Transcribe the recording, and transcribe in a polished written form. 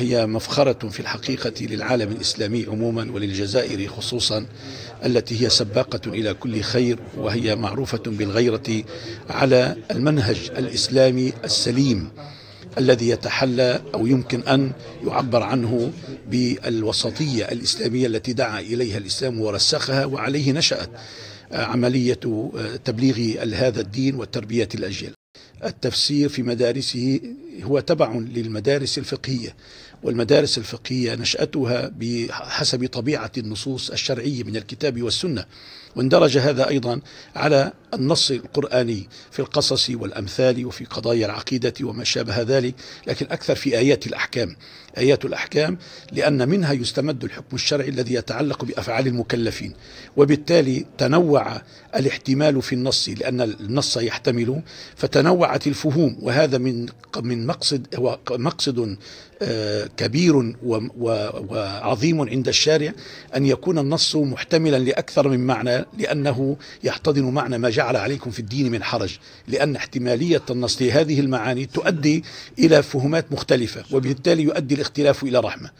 وهي مفخرة في الحقيقة للعالم الإسلامي عموما وللجزائر خصوصا، التي هي سباقة إلى كل خير، وهي معروفة بالغيرة على المنهج الإسلامي السليم الذي يتحلى أو يمكن أن يعبر عنه بالوسطية الإسلامية التي دعا إليها الإسلام ورسخها، وعليه نشأت عملية تبليغ هذا الدين وتربية الأجيال. التفسير في مدارسه هو تبع للمدارس الفقهية، والمدارس الفقهية نشأتها بحسب طبيعة النصوص الشرعية من الكتاب والسنة، واندرج هذا أيضا على النص القرآني في القصص والأمثال وفي قضايا العقيدة وما شابه ذلك، لكن أكثر في آيات الأحكام، لأن منها يستمد الحكم الشرعي الذي يتعلق بأفعال المكلفين، وبالتالي تنوع الاحتمال في النص لأن النص يحتمل، فتنوعت الفهوم، وهذا من مقصد كبير وعظيم عند الشارع، أن يكون النص محتملا لأكثر من معنى، لأنه يحتضن معنى ما جعل عليكم في الدين من حرج، لأن احتمالية النص لهذه المعاني تؤدي إلى فهمات مختلفة، وبالتالي يؤدي الاختلاف إلى رحمة.